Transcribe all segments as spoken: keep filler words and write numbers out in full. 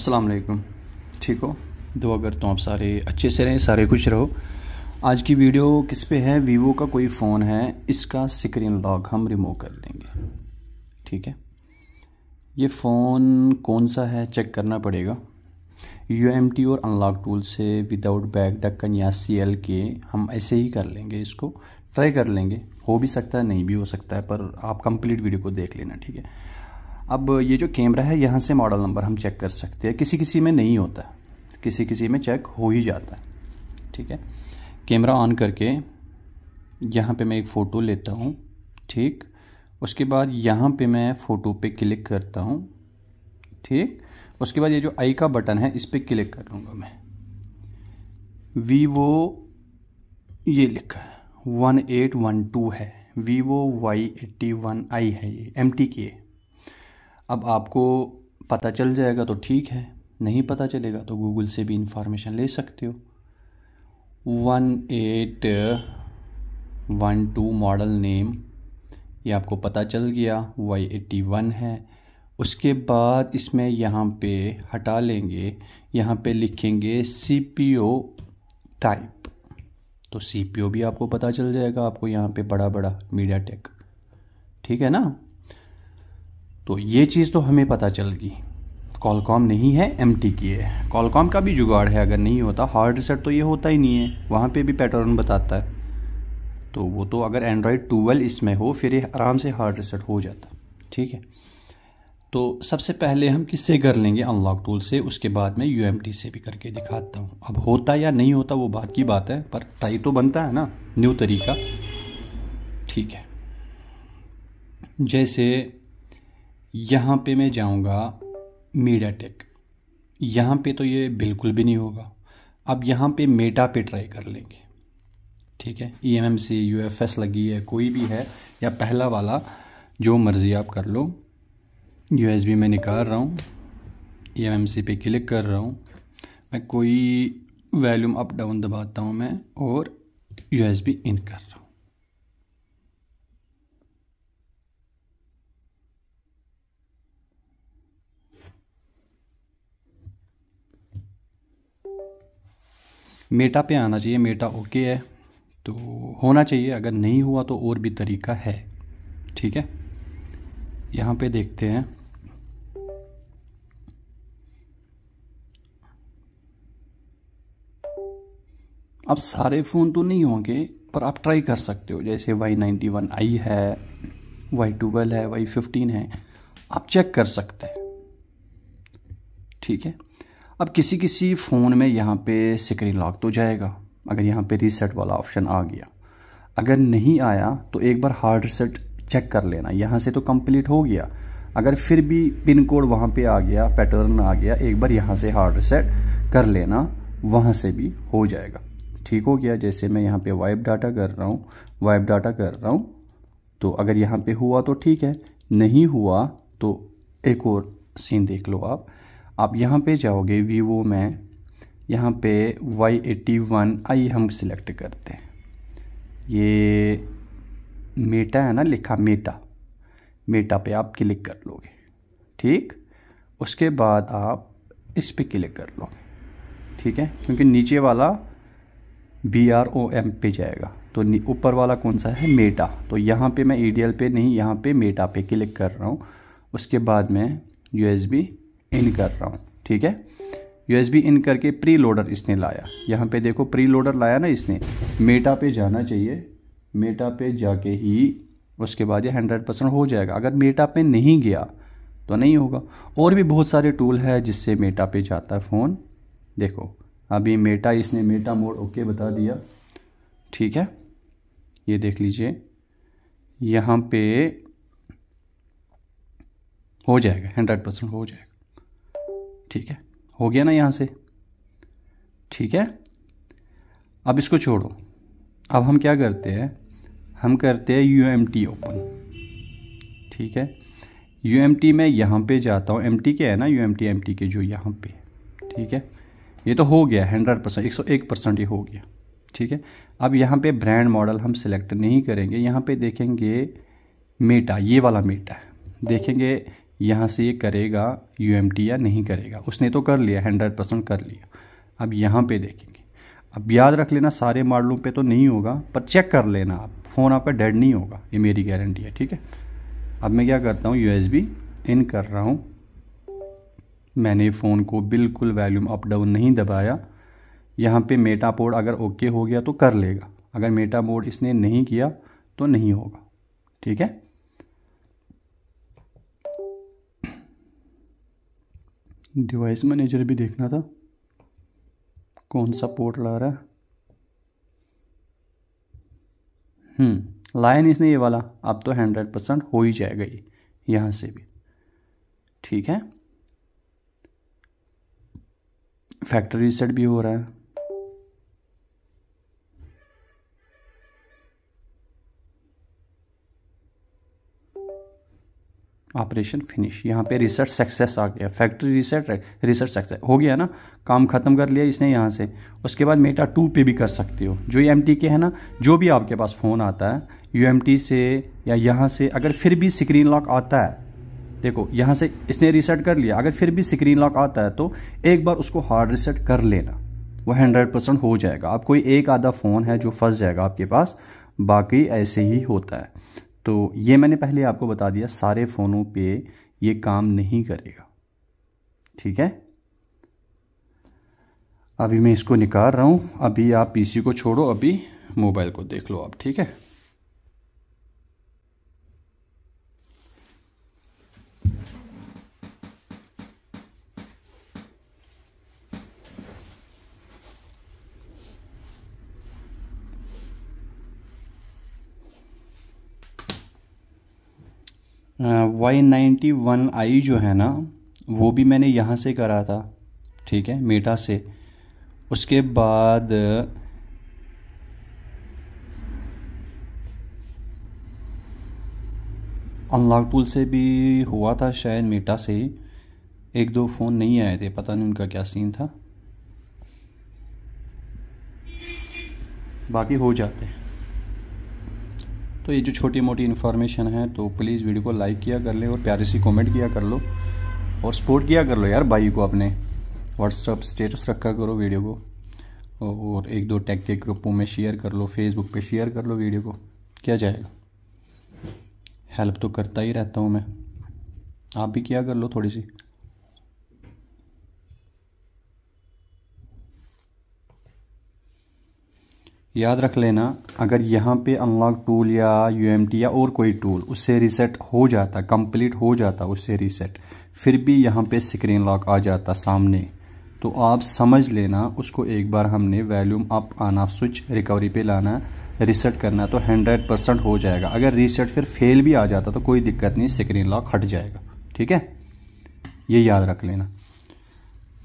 अस्सलाम वालेकुम। ठीक हो, दुआ करता हूँ आप सारे अच्छे से रहें, सारे खुश रहो। आज की वीडियो किस पे है? वीवो का कोई फ़ोन है, इसका स्क्रीन लॉक हम रिमूव कर देंगे। ठीक है, ये फ़ोन कौन सा है चेक करना पड़ेगा। यू एम टी और अनलॉक टूल से विदाउट बैक ढक्कन या सी एल के हम ऐसे ही कर लेंगे, इसको ट्राई कर लेंगे। हो भी सकता है, नहीं भी हो सकता है, पर आप कंप्लीट वीडियो को देख लेना। ठीक है, अब ये जो कैमरा है, यहाँ से मॉडल नंबर हम चेक कर सकते हैं। किसी किसी में नहीं होता, किसी किसी में चेक हो ही जाता है। ठीक है, कैमरा ऑन करके यहाँ पे मैं एक फ़ोटो लेता हूँ। ठीक, उसके बाद यहाँ पे मैं फ़ोटो पे क्लिक करता हूँ। ठीक, उसके बाद ये जो आई का बटन है, इस पर क्लिक करूँगा मैं। वीवो ये लिखा है वन एट वन टू है, Vivo Y eighty one I है, ये एम टी की है। अब आपको पता चल जाएगा तो ठीक है, नहीं पता चलेगा तो गूगल से भी इंफॉर्मेशन ले सकते हो। One eight one two model name ये आपको पता चल गया, वाई एटी वन है। उसके बाद इसमें यहाँ पे हटा लेंगे, यहाँ पे लिखेंगे सीपीओ टाइप, तो सीपीओ भी आपको पता चल जाएगा। आपको यहाँ पे बड़ा बड़ा मीडियाटेक, ठीक है ना, तो ये चीज़ तो हमें पता चल गई। कॉलकॉम नहीं है, एमटी की है। कॉलकॉम का भी जुगाड़ है, अगर नहीं होता हार्ड रिसेट तो ये होता ही नहीं है, वहाँ पे भी पैटर्न बताता है। तो वो तो अगर एंड्रॉयड ट्वेल्व इसमें हो फिर ये आराम से हार्ड रिसेट हो जाता। ठीक है, तो सबसे पहले हम किससे कर लेंगे? अनलॉक टूल से। उसके बाद मैं यूएमटी से भी करके दिखाता हूँ। अब होता या नहीं होता वो बात की बात है, पर ट्राई तो बनता है ना, न्यू तरीका। ठीक है, जैसे यहाँ पे मैं जाऊँगा मीडियाटेक, यहाँ पे तो ये बिल्कुल भी नहीं होगा। अब यहाँ पे मेटा पे ट्राई कर लेंगे। ठीक है, E M M C U F S लगी है, कोई भी है, या पहला वाला जो मर्ज़ी आप कर लो। यू एस बी में निकाल रहा हूँ, ई एम एम सी पे क्लिक कर रहा हूँ मैं, कोई वॉल्यूम अप डाउन दबाता हूँ मैं, और यू एस बी इन कर रहा हूँ। मेटा पे आना चाहिए, मेटा ओके है तो होना चाहिए, अगर नहीं हुआ तो और भी तरीका है। ठीक है, यहाँ पे देखते हैं। अब सारे फ़ोन तो नहीं होंगे, पर आप ट्राई कर सकते हो। जैसे वाई नाइन्टी वन आई है, वाई ट्वेल्व है, वाई फिफ्टीन है, आप चेक कर सकते हैं। ठीक है, अब किसी किसी फ़ोन में यहाँ पे स्क्रीन लॉक तो जाएगा, अगर यहाँ पे रीसेट वाला ऑप्शन आ गया। अगर नहीं आया तो एक बार हार्ड रीसेट चेक कर लेना। यहाँ से तो कंप्लीट हो गया, अगर फिर भी पिन कोड वहाँ पे आ गया, पैटर्न आ गया, एक बार यहाँ से हार्ड रीसेट कर लेना, वहाँ से भी हो जाएगा। ठीक हो गया, जैसे मैं यहाँ पे वाइप डाटा कर रहा हूँ, वाइप डाटा कर रहा हूँ, तो अगर यहाँ पर हुआ तो ठीक है, नहीं हुआ तो एक और सीन देख लो आप। आप यहाँ पे जाओगे वीवो में, यहाँ पे वाई एटी वन आई हम सिलेक्ट करते हैं। ये मेटा है ना, लिखा मेटा, मेटा पे आप क्लिक कर लोगे। ठीक, उसके बाद आप इस पे क्लिक कर लोगे। ठीक है, क्योंकि नीचे वाला बी आर ओ एम पे जाएगा, तो ऊपर वाला कौन सा है? मेटा। तो यहाँ पे मैं ई डी एल पे नहीं, यहाँ पे मेटा पे क्लिक कर रहा हूँ। उसके बाद मैं यू एस बी इन कर रहा हूँ। ठीक है, यू एस बी इन करके प्री लोडर इसने लाया, यहाँ पे देखो प्री लोडर लाया ना इसने। मेटा पे जाना चाहिए, मेटा पे जाके ही उसके बाद ये हंड्रेड परसेंट हो जाएगा। अगर मेटा पे नहीं गया तो नहीं होगा। और भी बहुत सारे टूल है जिससे मेटा पे जाता है फ़ोन। देखो अभी मेटा, इसने मेटा मोड ओके बता दिया। ठीक है, ये देख लीजिए, यहाँ पे हो जाएगा, हंड्रेड परसेंट हो जाएगा। ठीक है, हो गया ना यहाँ से। ठीक है, अब इसको छोड़ो। अब हम क्या करते हैं? हम करते हैं यू एम टी ओपन। ठीक है, यू एम टी में यहाँ पे जाता हूँ, एम टी के है ना, U M T M T K जो यहाँ पे। ठीक है, ये तो हो गया हंड्रेड परसेंट, एक सौ एक परसेंट ये हो गया। ठीक है, अब यहाँ पे ब्रांड मॉडल हम सिलेक्ट नहीं करेंगे, यहाँ पे देखेंगे मेटा, ये वाला मेटा है, देखेंगे यहाँ से ये करेगा यू एम टी या नहीं करेगा। उसने तो कर लिया, हंड्रेड परसेंट कर लिया। अब यहाँ पे देखेंगे, अब याद रख लेना सारे मॉडलों पे तो नहीं होगा, पर चेक कर लेना आप, फ़ोन आपका डेड नहीं होगा, ये मेरी गारंटी है, ठीक है। अब मैं क्या करता हूँ, यू एस बी इन कर रहा हूँ। मैंने फ़ोन को बिल्कुल वॉल्यूम अप डाउन नहीं दबाया। यहाँ पे मेटा मोड अगर ओके हो गया तो कर लेगा, अगर मेटा मोड इसने नहीं किया तो नहीं होगा, ठीक है। डिवाइस मैनेजर भी देखना था कौन सा पोर्ट ला रहा है। हम्म लाइन इसने ये वाला, अब तो हंड्रेड परसेंट हो ही जाएगा ये यहाँ से भी, ठीक है। फैक्ट्री रीसेट भी हो रहा है। ऑपरेशन फिनिश, यहाँ पे रिसेट सक्सेस आ गया। फैक्ट्री रीसेट रिसेट सक्सेस हो गया ना, काम खत्म कर लिया इसने यहाँ से। उसके बाद मेटा टू पे भी कर सकते हो, जो एम टी के है ना, जो भी आपके पास फ़ोन आता है यू एम टी से या यहाँ से, अगर फिर भी स्क्रीन लॉक आता है, देखो यहाँ से इसने रीसेट कर लिया, अगर फिर भी स्क्रीन लॉक आता है तो एक बार उसको हार्ड रीसेट कर लेना, वो हंड्रेड परसेंट हो जाएगा। आप कोई एक आधा फ़ोन है जो फंस जाएगा आपके पास, बाकी ऐसे ही होता है। तो ये मैंने पहले आपको बता दिया, सारे फ़ोनों पे ये काम नहीं करेगा, ठीक है। अभी मैं इसको निकाल रहा हूँ, अभी आप पीसी को छोड़ो, अभी मोबाइल को देख लो आप, ठीक है। वाई नाइन्टी वन आई जो है ना, वो भी मैंने यहाँ से करा था, ठीक है, मेटा से। उसके बाद अनलॉक टूल से भी हुआ था शायद, मेटा से ही एक दो फ़ोन नहीं आए थे, पता नहीं उनका क्या सीन था, बाकी हो जाते हैं। तो ये जो छोटी मोटी इन्फॉर्मेशन है, तो प्लीज़ वीडियो को लाइक किया कर ले और प्यारे सी कमेंट किया कर लो और सपोर्ट किया कर लो यार भाई को। अपने व्हाट्सअप स्टेटस रखा करो वीडियो को, और एक दो टैग के ग्रुपों में शेयर कर लो, फेसबुक पे शेयर कर लो वीडियो को, क्या जाएगा, हेल्प तो करता ही रहता हूँ मैं, आप भी किया कर लो थोड़ी सी। याद रख लेना, अगर यहाँ पे अनलॉक टूल या यूएमटी या और कोई टूल उससे रीसेट हो जाता, कंप्लीट हो जाता उससे रीसेट, फिर भी यहाँ पे स्क्रीन लॉक आ जाता सामने, तो आप समझ लेना उसको एक बार हमने वॉल्यूम अप आना, स्विच रिकवरी पे लाना, रीसेट करना, तो हंड्रेड परसेंट हो जाएगा। अगर रीसेट फिर फेल भी आ जाता तो कोई दिक्कत नहीं, स्क्रीन लॉक हट जाएगा, ठीक है। ये याद रख लेना,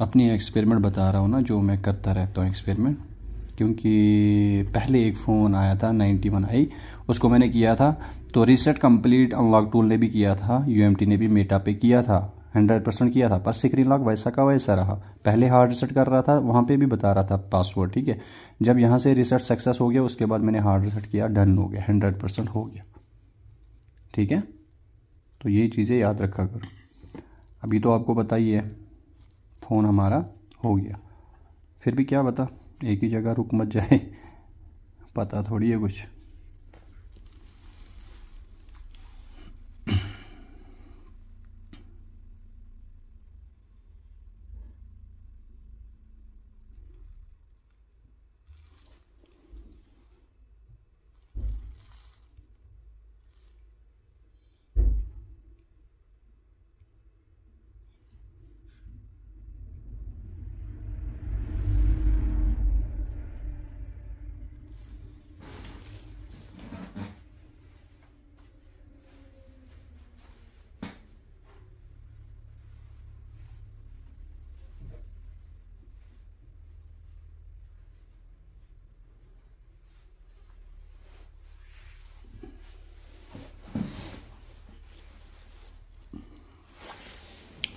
अपनी एक्सपेरिमेंट बता रहा हूँ ना, जो मैं करता रहता हूँ एक्सपेरिमेंट, क्योंकि पहले एक फ़ोन आया था नाइन्टी वन आई, उसको मैंने किया था, तो रीसेट कंप्लीट अनलॉक टूल ने भी किया था, यूएमटी ने भी मेटा पे किया था, हंड्रेड परसेंट किया था, पर स्क्रीन लॉक वैसा का वैसा रहा। पहले हार्ड रीसेट कर रहा था, वहाँ पे भी बता रहा था पासवर्ड, ठीक है। जब यहाँ से रीसेट सक्सेस हो गया, उसके बाद मैंने हार्ड रीसेट किया, डन हो गया, हंड्रेड परसेंट हो गया, ठीक है। तो ये चीज़ें याद रखा करो। अभी तो आपको पता ही है फ़ोन हमारा हो गया, फिर भी क्या बता, एक ही जगह रुक मत जाए, पता थोड़ी है कुछ।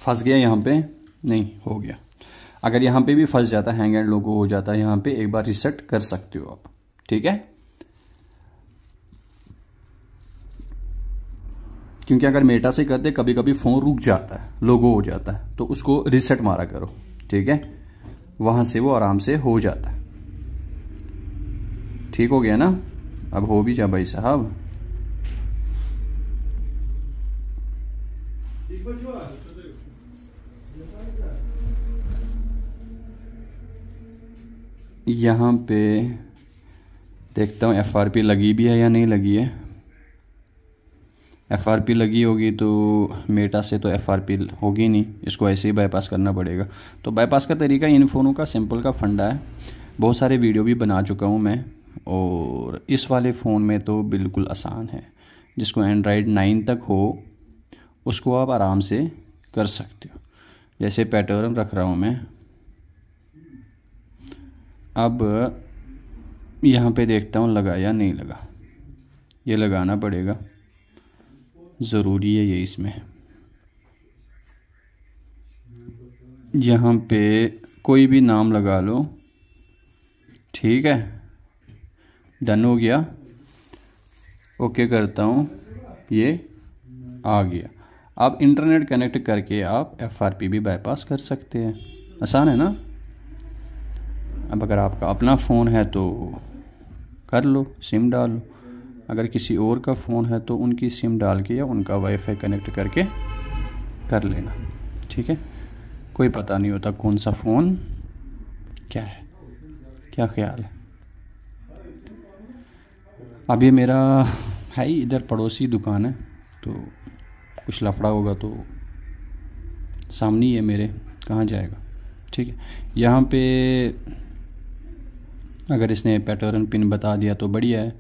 फंस गया यहाँ पे नहीं, हो गया। अगर यहाँ पे भी फंस जाता, हैंग एंड लोगो हो जाता है यहाँ पे, एक बार रीसेट कर सकते हो आप, ठीक है। क्योंकि अगर मेटा से करते कभी कभी फ़ोन रुक जाता है, लोगो हो जाता है, तो उसको रिसेट मारा करो, ठीक है, वहाँ से वो आराम से हो जाता है। ठीक हो गया ना, अब हो भी जा भाई साहब। यहाँ पे देखता हूँ एफ आर पी लगी भी है या नहीं लगी है। एफ आर पी लगी होगी तो मेटा से तो एफ आर पी होगी नहीं, इसको ऐसे ही बाईपास करना पड़ेगा। तो बाईपास का तरीका इन फ़ोनों का सिंपल का फंडा है, बहुत सारे वीडियो भी बना चुका हूँ मैं, और इस वाले फ़ोन में तो बिल्कुल आसान है। जिसको एंड्राइड नाइन तक हो उसको आप आराम से कर सकते हो। जैसे पैटर्न रख रहा हूँ मैं, अब यहाँ पे देखता हूँ लगा या नहीं लगा, ये लगाना पड़ेगा, ज़रूरी है ये। इसमें यहाँ पे कोई भी नाम लगा लो, ठीक है, डन हो गया, ओके करता हूँ, ये आ गया। आप इंटरनेट कनेक्ट करके आप एफ आर पी भी बाईपास कर सकते हैं, आसान है ना। अब अगर आपका अपना फ़ोन है तो कर लो, सिम डाल लो, अगर किसी और का फ़ोन है तो उनकी सिम डाल के या उनका वाईफाई कनेक्ट करके कर लेना, ठीक है। कोई पता नहीं होता कौन सा फ़ोन क्या है। क्या ख्याल है? अब ये मेरा है ही इधर पड़ोसी दुकान है, तो कुछ लफड़ा होगा तो सामने ही है मेरे, कहाँ जाएगा, ठीक है। यहाँ पे अगर इसने पैटर्न पिन बता दिया तो बढ़िया है,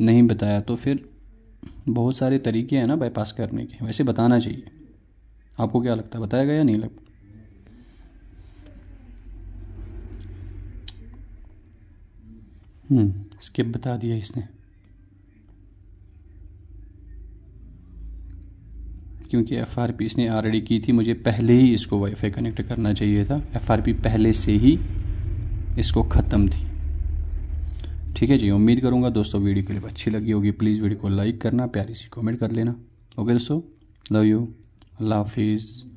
नहीं बताया तो फिर बहुत सारे तरीके हैं ना बाईपास करने के, वैसे बताना चाहिए। आपको क्या लगता है, बताएगा या नहीं लगता? हम्म स्किप बता दिया इसने, क्योंकि एफ आर पी इसने ऑलरेडी की थी, मुझे पहले ही इसको वाईफाई कनेक्ट करना चाहिए था। एफ आर पी पहले से ही इसको ख़त्म थी, ठीक है जी। उम्मीद करूँगा दोस्तों वीडियो क्लिप अच्छी लगी होगी, प्लीज़ वीडियो को लाइक करना, प्यारी सी कमेंट कर लेना। ओके दोस्तों, लव यू, अल्लाह हाफिज़।